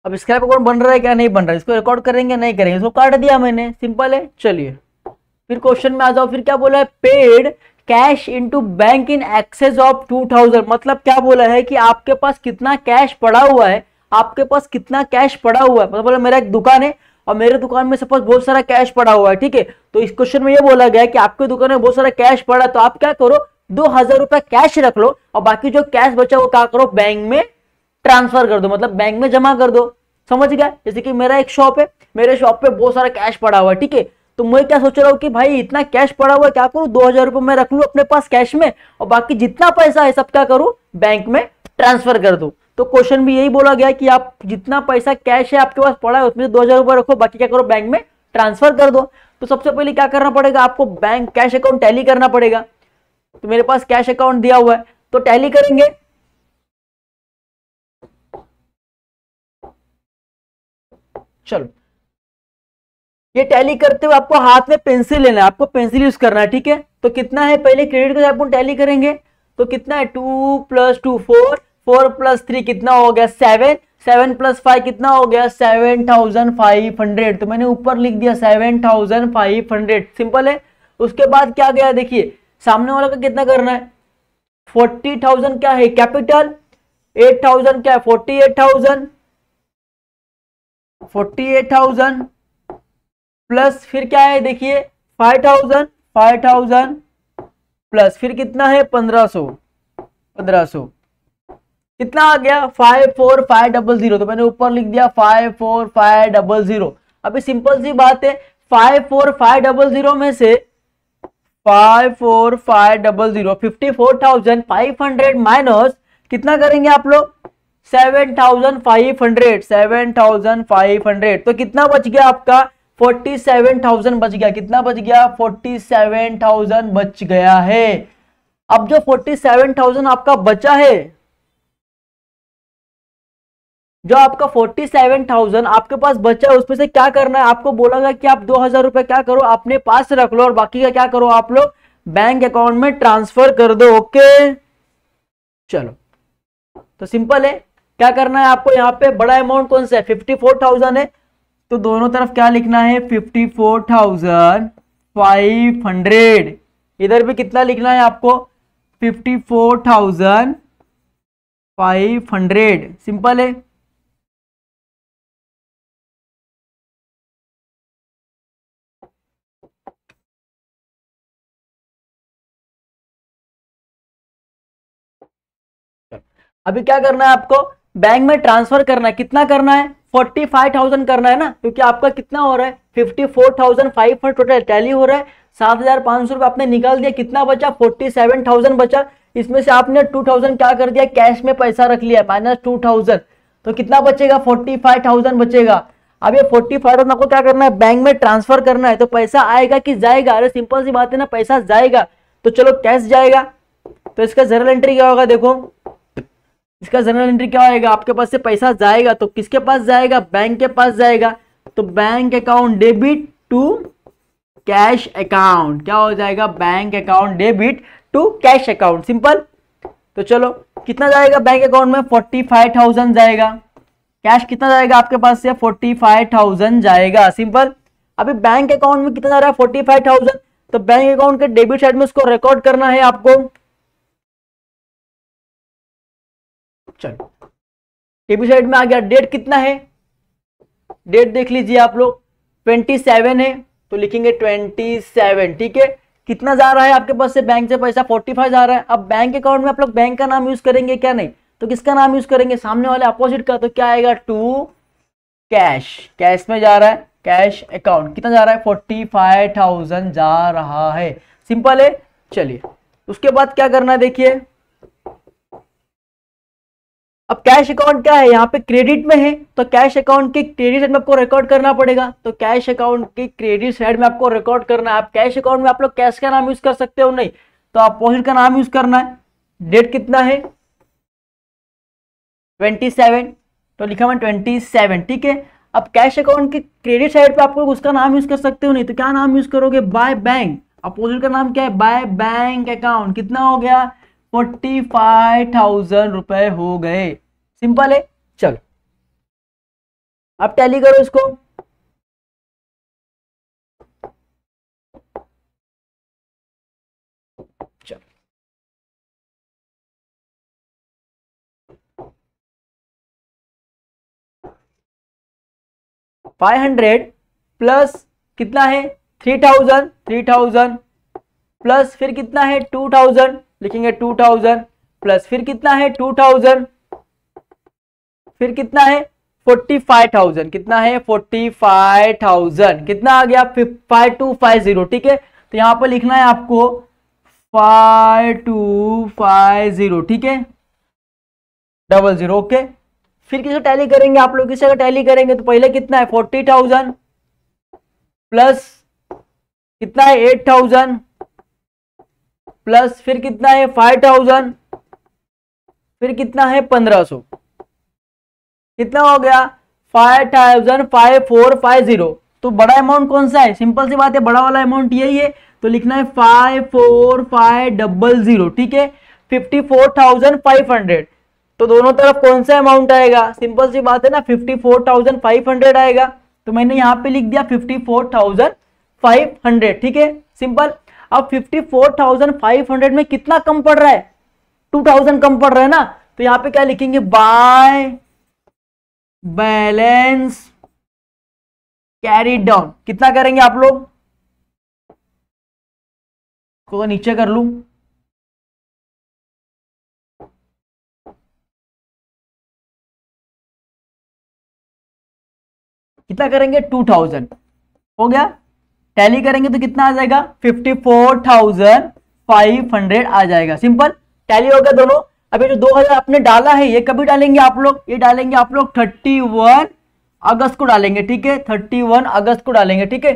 अब स्क्रैप अकाउंट बन रहा है क्या? नहीं बन रहा है, इसको रिकॉर्ड करेंगे? नहीं करेंगे, इसको काट दिया मैंने। सिंपल है। चलिए फिर क्वेश्चन में आ जाओ। फिर क्या बोला है? Paid cash into bank in excess of 2000। मतलब क्या बोला है कि आपके पास कितना कैश पड़ा हुआ है, आपके पास कितना कैश पड़ा हुआ है। मतलब बोला मेरा एक दुकान है और मेरे दुकान में सपोज बहुत सारा कैश पड़ा हुआ है, ठीक है। तो इस क्वेश्चन में ये बोला गया है कि आपके दुकान में बहुत सारा कैश पड़ा, तो आप क्या करो? 2000 रुपया कैश रख लो और बाकी जो कैश बचा वो क्या करो? बैंक में ट्रांसफर कर दो, मतलब बैंक में जमा कर दो। समझ गया? जैसे कि मेरा एक शॉप है, मेरे शॉप पे बहुत सारा कैश पड़ा हुआ है, ठीक है। तो मैं क्या सोच रहा हूँ कि भाई इतना कैश पड़ा हुआ है, क्या करूँ? 2000 रुपये मैं रख लूँ अपने पास कैश में और बाकी जितना पैसा है सब क्या करूँ? बैंक में ट्रांसफर कर दूँ। तो क्वेश्चन भी यही बोला गया कि आप जितना पैसा कैश है आपके पास पड़ा है उसमें 2000 रुपये रखो, बाकी क्या करो? बैंक में ट्रांसफर कर दो, तो सबसे पहले क्या करना पड़ेगा आपको, बैंक कैश अकाउंट टैली करना पड़ेगा। तो मेरे पास कैश अकाउंट दिया हुआ है तो टैली करेंगे। चलो ये टैली करते हुए आपको हाथ में पेंसिल लेना है, आपको पेंसिल यूज करना है, ठीक है। तो कितना है पहले क्रेडिट का अपन टैली करेंगे तो कितना है 2 + 2 4, 4 + 3 कितना हो गया 7, 7 + 5 कितना हो गया 7500। तो मैंने ऊपर लिख दिया 7500, सिंपल है। उसके बाद क्या गया देखिए सामने वाला का कितना करना है 40000 क्या है कैपिटल, 8000 क्या है 48000 प्लस फिर क्या है देखिए 5000 प्लस फिर कितना है 1500 कितना आ गया 54500। तो मैंने ऊपर लिख दिया 54500। अभी सिंपल सी बात है 54500 में से 54500 54500 माइनस कितना करेंगे आप लोग 7500। तो कितना बच गया आपका 47,000 बच गया, कितना बच गया 47,000 बच गया है। अब जो 47,000 आपका बचा है, जो आपका 47,000 आपके पास बचा है उसमें से क्या करना है आपको बोला गया कि आप 2000 रुपए क्या करो अपने पास रख लो और बाकी का क्या करो आप लोग बैंक अकाउंट में ट्रांसफर कर दो। ओके चलो तो सिंपल है, क्या करना है आपको यहाँ पे बड़ा अमाउंट कौन सा है 54,000 है तो दोनों तरफ क्या लिखना है 54,500। इधर भी कितना लिखना है आपको 54,500, सिंपल है। अभी क्या करना है आपको बैंक में ट्रांसफर करना है, कितना करना है 45,000 करना है ना, क्योंकि आपका कितना हो रहा है 54,500 टोटल टैली हो रहा है। 7,500 आपने निकाल दिया, कितना बचा 47,000 बचा। इसमें से आपने 2,000 क्या कर दिया कैश में पैसा रख लिया माइनस 2,000, तो कितना बचेगा 45,000 बचेगा। अब ये 45,000 आपको क्या करना है बैंक में ट्रांसफर करना है, तो पैसा आएगा कि जाएगा, अरे सिंपल सी बात है ना पैसा जाएगा। तो चलो कैश जाएगा तो इसका जर्नल एंट्री क्या होगा देखो, इसका जनरल एंट्री क्या होगा आपके पास से पैसा जाएगा तो किसके पास जाएगा बैंक के पास जाएगा। तो bank account debit to cash account क्या हो जाएगा bank account debit to cash account, simple. तो चलो कितना जाएगा बैंक अकाउंट में 45,000 जाएगा, कैश कितना जाएगा आपके पास से 45,000 जाएगा, सिंपल। अभी बैंक अकाउंट में कितना जा रहा है 45,000, तो बैंक अकाउंट के डेबिट साइड में उसको रिकॉर्ड करना है आपको। चलो डेबिट साइड में आ गया, डेट कितना है, डेट देख लीजिए आप लोग 27 है तो लिखेंगे 27, ठीक है। कितना जा रहा है आपके पास से बैंक से पैसा 45 जा रहा है। अब बैंक अकाउंट में आप लोग बैंक का नाम यूज करेंगे क्या, नहीं तो किसका नाम यूज करेंगे सामने वाले अपोजिट का, तो क्या आएगा टू कैश, कैश में जा रहा है कैश अकाउंट। कितना जा रहा है 45,000 जा रहा है, सिंपल है। चलिए उसके बाद क्या करना है देखिए, अब कैश अकाउंट क्या है यहाँ पे क्रेडिट में है तो कैश अकाउंट के क्रेडिट साइड में आपको रिकॉर्ड करना पड़ेगा। तो कैश अकाउंट के क्रेडिट साइड में आपको रिकॉर्ड करना है, आप कैश अकाउंट में आप लोग कैश का नाम यूज कर सकते हो नहीं तो अपोजिट का नाम यूज करना है। डेट कितना है 27 तो लिखा मैं 27, ठीक है। अब कैश अकाउंट के क्रेडिट साइड पर आपको उसका नाम यूज कर सकते हो नहीं तो क्या नाम यूज करोगे बाय बैंक, अपोजिट का नाम क्या है बाय बैंक अकाउंट। कितना हो गया 45,000 रुपए हो गए, सिंपल है। चलो अब टैली करो इसको, चलो $500 प्लस कितना है 3,000, 3,000 प्लस फिर कितना है 2,000 लिखेंगे 2,000 प्लस फिर कितना है 2,000 फिर कितना है 45,000, कितना है 45,000, कितना आ गया 5250, ठीक है। तो यहाँ पर लिखना है आपको 5250, ठीक है 00, ओके। फिर किसका टैली करेंगे आप लोग, किसका टैली करेंगे तो पहले कितना है 40,000 प्लस कितना है 8000 प्लस फिर कितना है 5000 फिर कितना है 1500। कितना हो गया 5000 5450। तो बड़ा अमाउंट कौन सा है, सिंपल सी बात है बड़ा वाला अमाउंट यही है, तो लिखना है 54500। ठीक है 54,500। तो दोनों तरफ कौन सा अमाउंट आएगा, सिंपल सी बात है ना 54,500 आएगा। तो मैंने यहाँ पे लिख दिया 54,500। ठीक है सिंपल। अब 54,500 में कितना कम पड़ रहा है 2000 कम पड़ रहा है ना, तो यहाँ पे क्या लिखेंगे बाय बैलेंस कैरी डाउन। कितना करेंगे आप लोग को नीचे कर लूं, कितना करेंगे 2000 हो गया। टैली करेंगे तो कितना आ जाएगा 54,500 आ जाएगा। सिंपल टैली हो गया दोनों। अभी जो 2000 आपने डाला है ये कभी डालेंगे आप लोग, ये डालेंगे आप लोग 31 अगस्त को डालेंगे। ठीक है 31 अगस्त को डालेंगे। ठीक है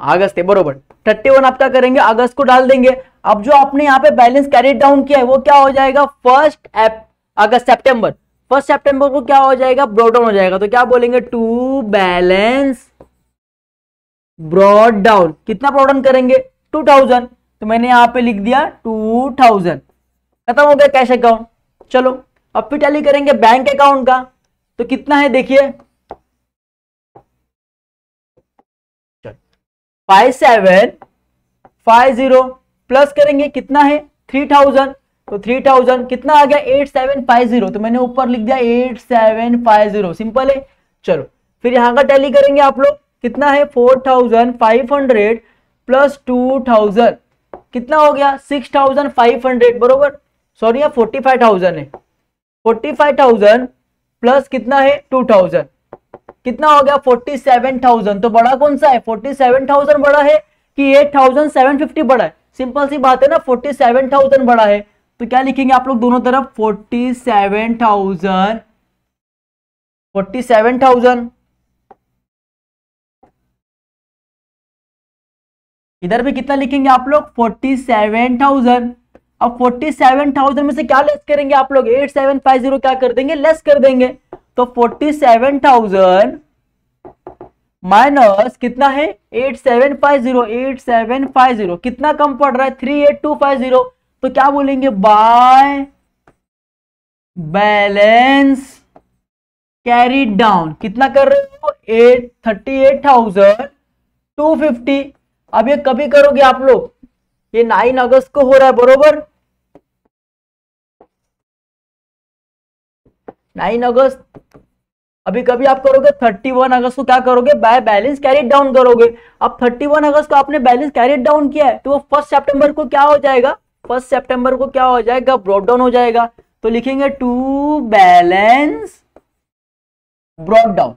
अगस्त है बरोबर, 31 आपका करेंगे अगस्त को डाल देंगे। अब जो आपने यहाँ पे बैलेंस कैरी डाउन किया है वो क्या हो जाएगा फर्स्ट सितंबर को क्या हो जाएगा ब्रॉड डाउन हो जाएगा। तो क्या बोलेंगे टू बैलेंस ब्रॉड डाउन। कितना ब्रॉड डाउन करेंगे 2000। तो मैंने यहाँ पे लिख दिया 2000। खत्म हो गया कैश अकाउंट। चलो अब फिर टैली करेंगे बैंक अकाउंट का, तो कितना है देखिए 5750 प्लस करेंगे कितना है 3000। तो 3000 कितना आ गया 8750। तो मैंने ऊपर लिख दिया 8750। सिंपल है। चलो फिर यहाँ का टैली करेंगे आप लोग, कितना है 4500 प्लस 2000 कितना हो गया 6500 बरोबर, सॉरी यहाँ 45,000 है, 45,000 प्लस कितना है 2000 कितना हो गया 47,000। तो बड़ा कौन सा है 47,000 बड़ा है कि 8,750 बड़ा है, सिंपल सी बात है ना 47,000 बड़ा है। तो क्या लिखेंगे आप लोग दोनों तरफ 47,000। इधर भी कितना लिखेंगे आप लोग 47,000। अब 47,000 में से क्या लेस करेंगे आप लोग 8750 क्या कर देंगे लेस कर देंगे। तो 47,000 माइनस कितना है 8750 कितना कम पड़ रहा है 38250। तो क्या बोलेंगे बाय बैलेंस कैरी डाउन। कितना कर रहे हो 38,250। अब ये कभी करोगे आप लोग, ये 9 अगस्त को हो रहा है बरोबर, 9 अगस्त। अभी कभी आप करोगे 31 अगस्त को क्या करोगे बाय बैलेंस कैरी डाउन करोगे। अब 31 अगस्त को आपने बैलेंस कैरी डाउन किया है, तो वो फर्स्ट सितंबर को क्या हो जाएगा ब्रॉड डाउन हो जाएगा। तो लिखेंगे टू बैलेंस ब्रॉड डाउन।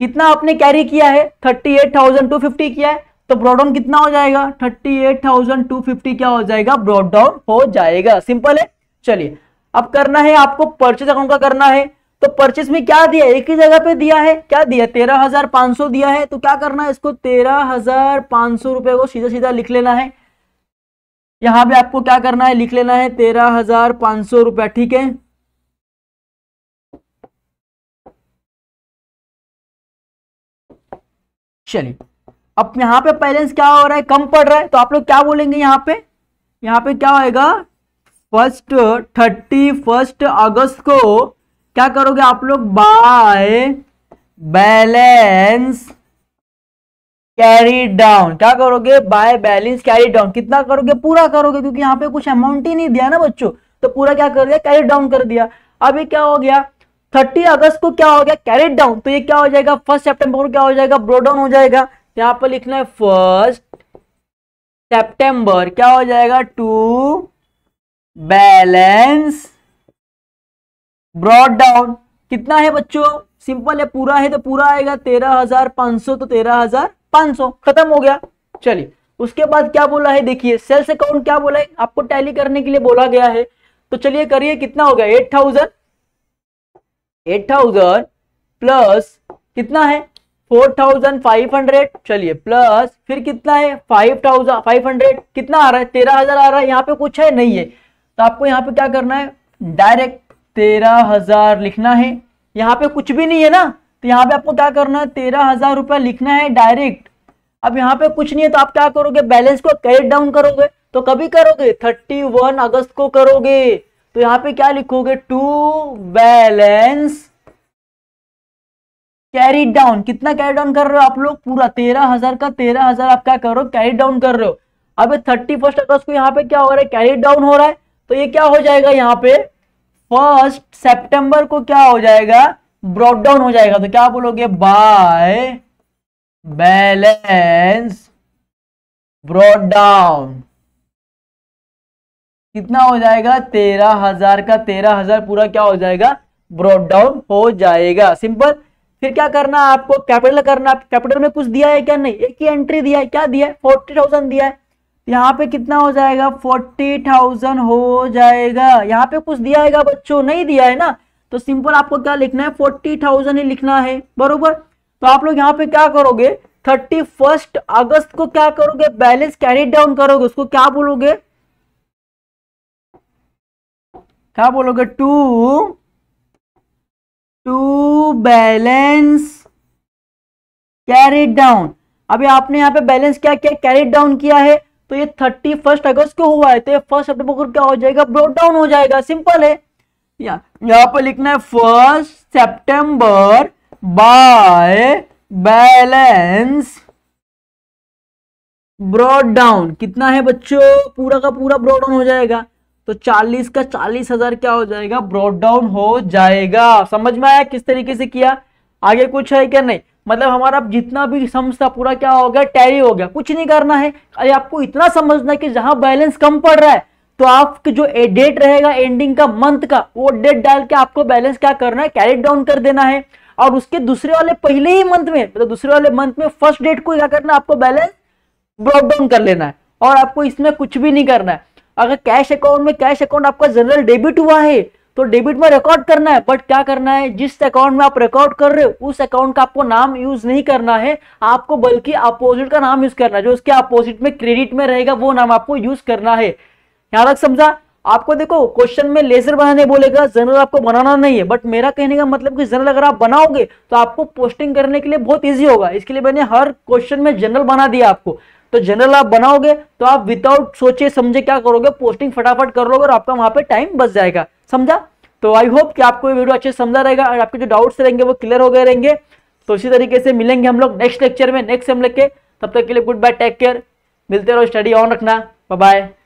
कितना आपने कैरी किया है 38,250 किया है, तो ब्रॉड डाउन कितना हो जाएगा 38,250 क्या हो जाएगा ब्रॉड डाउन हो जाएगा। सिंपल है। चलिए अब करना है आपको परचेज अकाउंट का करना है। तो परचेज में क्या दिया एक ही जगह पे दिया है, क्या दिया 13,500 दिया है। तो क्या करना है इसको 13,500 रुपए को सीधा सीधा लिख लेना है। यहां भी आपको क्या करना है लिख लेना है 13,500 रुपया। ठीक है चलिए। अब यहां पे बैलेंस क्या हो रहा है कम पड़ रहा है, तो आप लोग क्या बोलेंगे यहाँ पे क्या होगा फर्स्ट 31 अगस्त को क्या करोगे आप लोग बाय बैलेंस कैरी डाउन। क्या करोगे बाय बैलेंस कैरी डाउन। कितना करोगे पूरा करोगे, क्योंकि यहाँ पे कुछ अमाउंट ही नहीं दिया ना बच्चों, तो पूरा क्या कर दिया कैरी डाउन कर दिया। अभी क्या हो गया 30 अगस्त को क्या हो गया कैरी डाउन, तो ये क्या हो जाएगा 1 सितंबर को क्या हो जाएगा ब्रॉड डाउन हो जाएगा। यहाँ पर लिखना है 1 सितंबर क्या हो जाएगा टू बैलेंस ब्रॉड डाउन। कितना है बच्चों सिंपल है पूरा है, तो पूरा आएगा 13,500, तो 13,500 खत्म हो गया। चलिए उसके बाद क्या बोला है देखिए सेल्स अकाउंट क्या बोला है आपको टैली करने के लिए बोला गया है। तो चलिए करिए कितना हो गया 8,000 प्लस कितना है 4500, चलिए प्लस फिर कितना है 5500, कितना आ रहा है 13000 आ रहा है। यहाँ पे कुछ है नहीं है तो आपको यहाँ पे क्या करना है, डायरेक्ट 13000 लिखना है। यहाँ पे कुछ भी नहीं है ना तो यहाँ पे आपको क्या करना है 13000 रुपया लिखना है डायरेक्ट। अब यहाँ पे कुछ नहीं है तो आप क्या करोगे, बैलेंस को कैरी डाउन करोगे। तो कभी करोगे 31 अगस्त को करोगे, तो यहाँ पे क्या लिखोगे टू बैलेंस कैरी डाउन। कितना कैरी डाउन कर रहे हो आप लोग, पूरा 13000 का 13000 आप क्या कर रहे हो कैरी डाउन कर रहे हो। अब 31 अगस्त को यहाँ पे क्या हो रहा है कैरी डाउन हो रहा है, तो ये क्या हो जाएगा यहाँ पे 1 सितंबर को क्या हो जाएगा ब्रॉट डाउन हो जाएगा। तो क्या बोलोगे बाय बैलेंस ब्रॉट डाउन। कितना हो जाएगा 13000 का 13000 पूरा क्या हो जाएगा ब्रॉट डाउन हो जाएगा। सिंपल। फिर क्या करना है आपको कैपिटल करना है, कैपिटल में कुछ दिया है क्या नहीं, एक ही एंट्री दिया है, क्या दिया है 40000 दिया है। यहाँ पे कितना हो जाएगा 40000 हो जाएगा। यहाँ पे कुछ दिया है बच्चों, नहीं दिया है ना, तो सिंपल आपको क्या लिखना है 40000 ही लिखना है बरोबर। तो आप लोग यहाँ पे क्या करोगे 31 अगस्त को क्या करोगे बैलेंस कैरी डाउन करोगे, उसको क्या बोलोगे, क्या बोलोगे टू बैलेंस कैरी डाउन। अभी आपने यहाँ पे बैलेंस क्या किया कैरी डाउन किया है, तो ये 31 अगस्त को हुआ है तो ये 1 सितंबर को क्या हो जाएगा ब्रोट डाउन हो जाएगा। सिंपल है। यहाँ पर लिखना है 1 सितंबर बाय बैलेंस ब्रोट डाउन। कितना है बच्चों पूरा का पूरा ब्रोट डाउन हो जाएगा, तो 40 का 40000 क्या हो जाएगा ब्रॉट डाउन हो जाएगा। समझ में आया किस तरीके से किया। आगे कुछ है क्या नहीं, मतलब हमारा जितना भी सम्स था पूरा क्या हो गया टैरी हो गया। कुछ नहीं करना है, अरे आपको इतना समझना है कि जहां बैलेंस कम पड़ रहा है तो आपके जो डेट रहेगा एंडिंग का मंथ का वो डेट डाल के आपको बैलेंस क्या करना है कैरी डाउन कर देना है। और उसके दूसरे वाले पहले ही मंथ में मतलब दूसरे वाले मंथ में फर्स्ट डेट को क्या करना है आपको बैलेंस ब्रॉट डाउन कर लेना है। और आपको इसमें कुछ भी नहीं करना है। अगर कैश अकाउंट में कैश अकाउंट आपका जनरल डेबिट हुआ है तो डेबिट में रिकॉर्ड करना है, बट क्या करना है जिस अकाउंट में आप रिकॉर्ड कर रहे हो उस अकाउंट का आपको नाम यूज नहीं करना है, आपको बल्कि अपोजिट का नाम यूज करना है, जो उसके अपोजिट में क्रेडिट में रहेगा वो नाम आपको यूज करना है। यहाँ तक समझा। आपको देखो क्वेश्चन में लेजर बनाने बोलेगा, जनरल आपको बनाना नहीं है, बट मेरा कहने का मतलब कि जनरल अगर आप बनाओगे तो आपको पोस्टिंग करने के लिए बहुत ईजी होगा। इसके लिए मैंने हर क्वेश्चन में जनरल बना दिया आपको। तो जनरल आप बनाओगे तो आप विदाउट सोचे समझे क्या करोगे पोस्टिंग फटाफट कर लोगे और आपका वहां पे टाइम बच जाएगा। समझा। तो आई होप कि आपको ये वीडियो अच्छे से समझा रहेगा और आपके जो डाउट्स रहेंगे वो क्लियर हो गए रहेंगे। तो इसी तरीके से मिलेंगे हम लोग नेक्स्ट लेक्चर में नेक्स्ट सेम लेके। तब तक के लिए गुड बाय, टेक केयर, मिलते रहो, स्टडी ऑन रखना, बाय बाय।